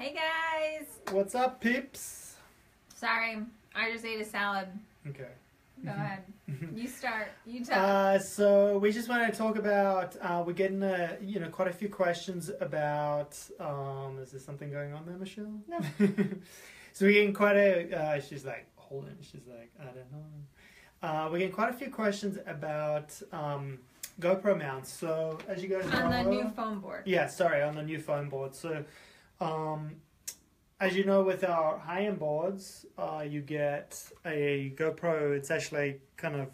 Hey guys! What's up, peeps? Sorry, I just ate a salad. Okay. Go ahead. You start. You tell. So we just wanted to talk about, we're getting quite a few questions about, is there something going on there, Michelle? No. So we're getting quite a, she's like, hold on, she's like, I don't know. We're getting quite a few questions about GoPro mounts. So as you guys know. On the new foam board. Yeah, sorry, on the new foam board. So. As you know, with our high-end boards, you get a GoPro. It's actually kind of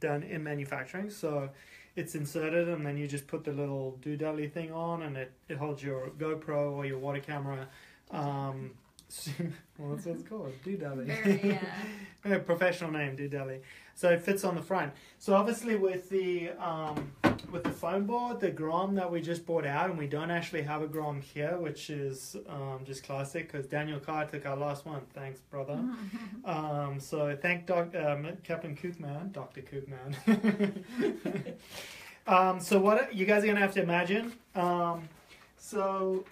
done in manufacturing, so it's inserted, and then you just put the little doodly thing on, and it holds your GoPro or your water camera. Well, that's what it's called, doodly. Yeah. Professional name, doodly. So it fits on the front. So obviously, with the foam board, the Grom that we just bought out, and we don't actually have a Grom here, which is just classic because Daniel Carr took our last one. Thanks, brother. So thank Captain Koopman, Dr. Koopman. So what you guys are gonna have to imagine. So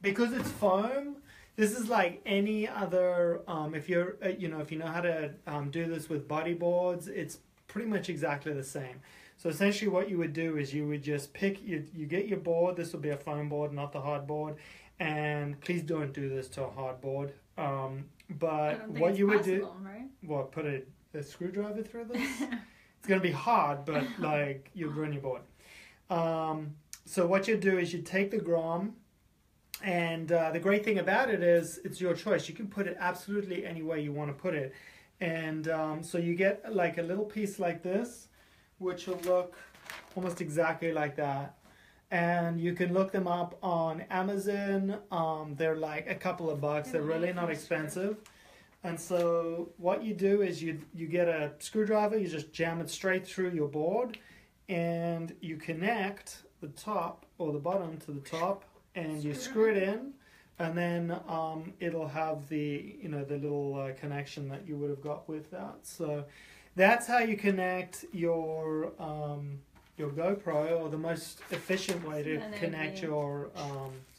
because it's foam, this is like any other. If you know how to do this with body boards, it's pretty much exactly the same. So essentially what you would do is you would just pick, you get your board, this will be a foam board, not the hard board, and please don't do this to a hard board, but what you would do, right? Well, put a screwdriver through this? It's going to be hard, but like, you'll ruin your board. So what you do is you take the Grom, and the great thing about it is it's your choice. You can put it absolutely any way you want to put it, and so you get like a little piece like this, which will look almost exactly like that. And you can look them up on Amazon. They're like a couple of bucks. They're really not expensive. And so what you do is you get a screwdriver, you just jam it straight through your board, and you connect the top or the bottom to the top, and you screw it in, and then it'll have the, the little connection that you would have got with that. So that's how you connect your GoPro, or the most efficient way to connect your,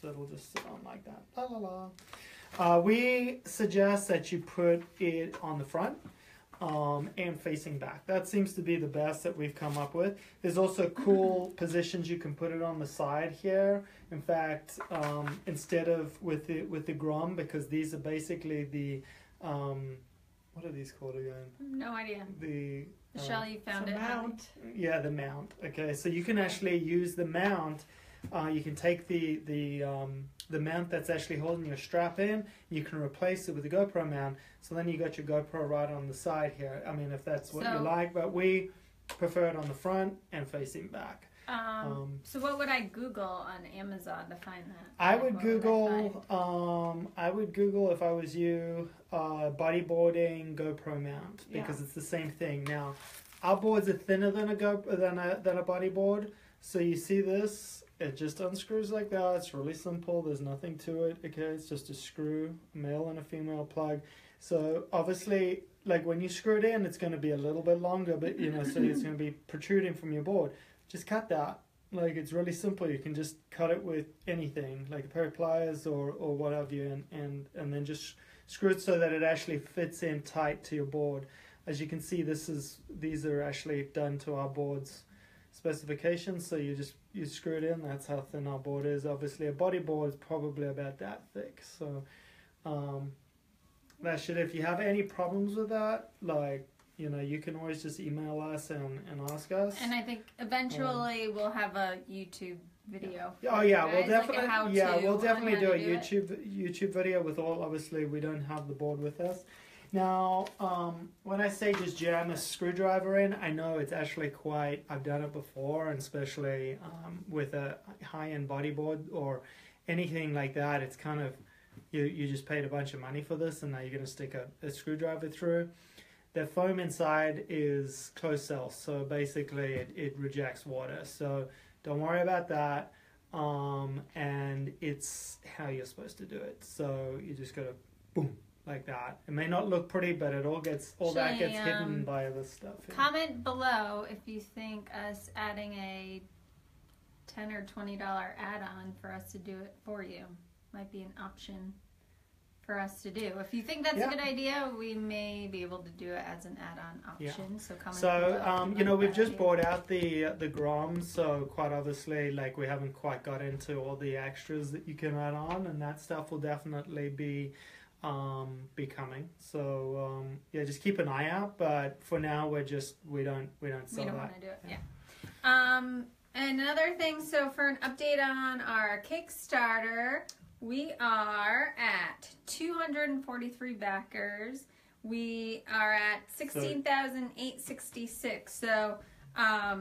so it'll just sit on like that. La la la. We suggest that you put it on the front and facing back. That seems to be the best that we've come up with. There's also cool positions you can put it on the side here. In fact, instead of with the Grom, because these are basically the what are these called again? No idea. The Michelle, you found it. Mount. Yeah, the mount. Okay, so you can actually use the mount. You can take the mount that's actually holding your strap in. You can replace it with the GoPro mount. So then you got your GoPro right on the side here. I mean, if that's what you like, but we prefer it on the front and facing back. So what would I Google on Amazon to find that? I would Google if I was you, bodyboarding GoPro mount, because it's the same thing. Now, our boards are thinner than a bodyboard. So you see this, it just unscrews like that. It's really simple. There's nothing to it. Okay, it's just a screw, male and a female plug. So obviously, like when you screw it in, it's going to be a little bit longer, but so it's going to be protruding from your board. Just cut that. Like, it's really simple. You can just cut it with anything, like a pair of pliers or what have you, and then just screw it so that it actually fits in tight to your board. As you can see, these are actually done to our board's specifications. So you screw it in. That's how thin our board is. Obviously, a body board is probably about that thick. So that should. If you have any problems with that, like, you can always just email us and ask us. And I think eventually we'll have a YouTube video. Yeah. Oh yeah, we'll definitely do a YouTube video with all. Obviously, we don't have the board with us. Now, when I say just jam a screwdriver in, I know it's actually quite. I've done it before, and especially with a high-end bodyboard or anything like that. It's kind of you just paid a bunch of money for this, and now you're going to stick a screwdriver through. The foam inside is closed cell, so basically it rejects water. So don't worry about that. And it's how you're supposed to do it. So you just gotta boom like that. It may not look pretty, but it all gets gets hidden by this stuff. Yeah. Comment below if you think us adding a $10 or $20 add-on for us to do it for you might be an option. for us to do. If you think that's a good idea, we may be able to do it as an add-on option. So comment. So you know, we've just bought out the Grom, so quite obviously, like, we haven't quite got into all the extras that you can add on, and that stuff will definitely be coming. So yeah, just keep an eye out. But for now, we're just we don't sell that. We don't want to do it. Yeah. And another thing. So for an update on our Kickstarter. We are at 243 backers. We are at 16,866. So I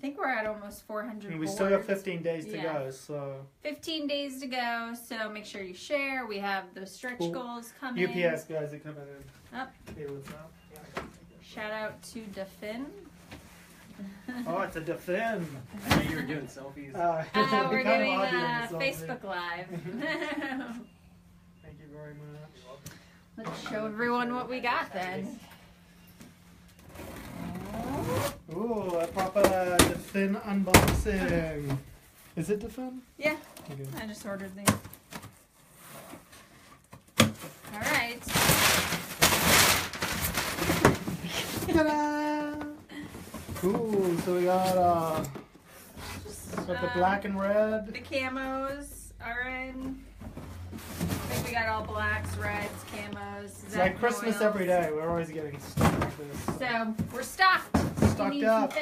think we're at almost 400. And we still have 15 days to go. So 15 days to go. So make sure you share. We have the stretch goals coming. UPS guys are coming in. Up. Hey, what's up? Shout out to DaFin. Oh, it's a DaFin. I mean, you were doing selfies. We're doing Facebook Live. Thank you very much. Let's show everyone what we got then. Ooh, a proper DaFin unboxing. Is it DaFin? Yeah. Okay. I just ordered these. All right. Ta-da! Cool, so we got the black and red. The camos are in. I think we got all blacks, reds, camos. It's like Christmas every day. We're always getting stuff like this. So we're stocked. Stocked up.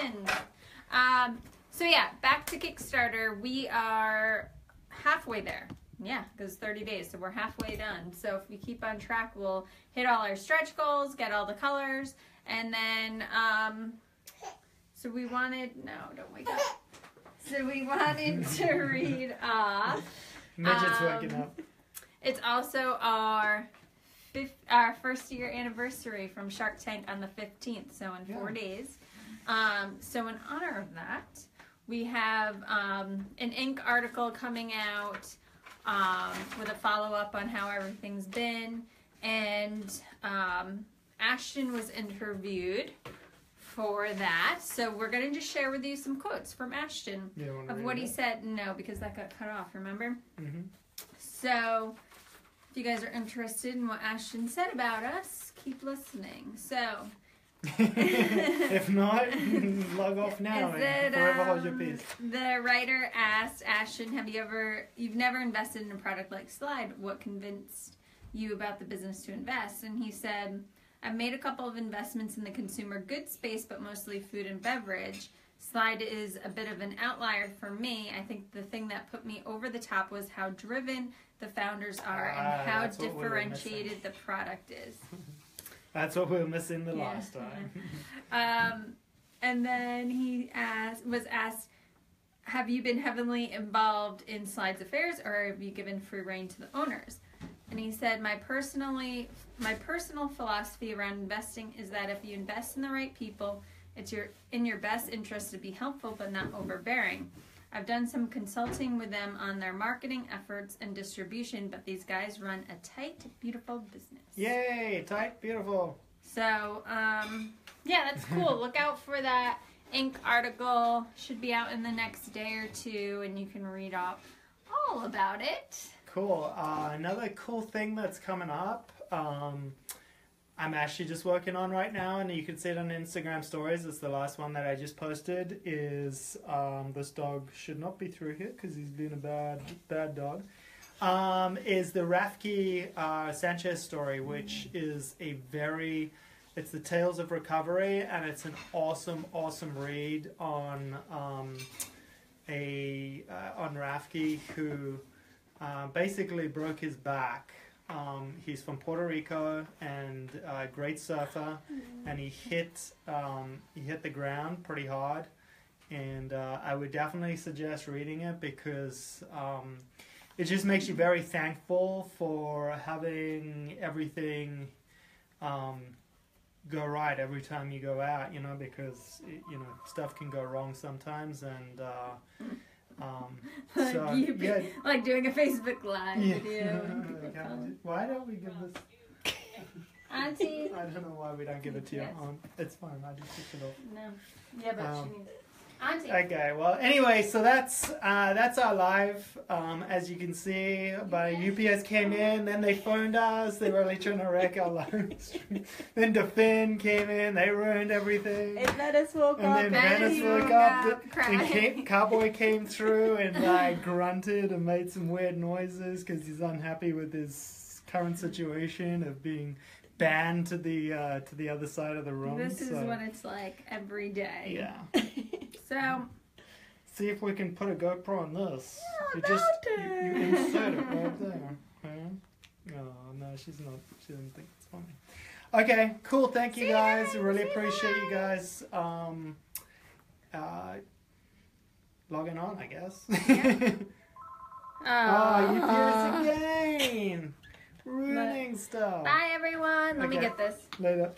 So yeah, back to Kickstarter. We are halfway there. Yeah, because 30 days, so we're halfway done. So if we keep on track, we'll hit all our stretch goals, get all the colors, and then... So we wanted, no, don't wake up. So we wanted to read off. Midget's waking up. It's also our first year anniversary from Shark Tank on the 15th, so in 4 days. So in honor of that, we have an Inc. article coming out with a follow-up on how everything's been. And Ashton was interviewed for that, so we're going to just share with you some quotes from Ashton of what he said. No, because that got cut off, remember? Mm-hmm. So, if you guys are interested in what Ashton said about us, keep listening. So, if not, log off now and forever hold your peace. The writer asked Ashton, "You've never invested in a product like Slyde. What convinced you about the business to invest?" And he said, "I've made a couple of investments in the consumer goods space, but mostly food and beverage. Slyde is a bit of an outlier for me. I think the thing that put me over the top was how driven the founders are and how differentiated the product is." That's what we were missing the last time. And then he was asked, "Have you been heavily involved in Slyde's affairs, or have you given free rein to the owners?" And he said, my personal philosophy around investing is that if you invest in the right people, it's in your best interest to be helpful but not overbearing. I've done some consulting with them on their marketing efforts and distribution, but these guys run a tight, beautiful business. Yay, tight, beautiful. So, yeah, that's cool. Look out for that Inc. article. Should be out in the next day or two, and you can read off all about it. Cool. Another cool thing that's coming up, I'm actually just working on right now, and you can see it on Instagram stories. It's the last one that I just posted, is this dog should not be through here because he's been a bad dog, is the Rafiki Sanchez story, which is it's the Tales of Recovery, and it's an awesome, awesome read on Rafiki, who... basically broke his back. He's from Puerto Rico and a great surfer, and he hit the ground pretty hard, and I would definitely suggest reading it, because it just makes you very thankful for having everything go right every time you go out, you know, because stuff can go wrong sometimes, and so, like doing a Facebook Live video. Why don't we give this? Auntie. I don't know why we don't give it to your aunt. It's fine. I just took it off. No. Yeah, but she needs it. I'm safe. Okay, well, anyway, so that's our live. As you can see, but UPS came in, then they phoned us. They were really trying to wreck our live stream. Then DaFin came in. They ruined everything. It let us woke and up. And then let us woke up. And Cowboy came through and like grunted and made some weird noises because he's unhappy with his current situation of being banned to the other side of the room. This is what it's like every day. Yeah. So see if we can put a GoPro on this. Yeah, you insert it right there. Yeah. Oh no, she's not. She doesn't think it's funny. Okay, cool. Thank you guys. Really appreciate you guys logging on. I guess. Yeah. Oh, you did it again. Ruining stuff. Bye everyone. Let me get this. Later.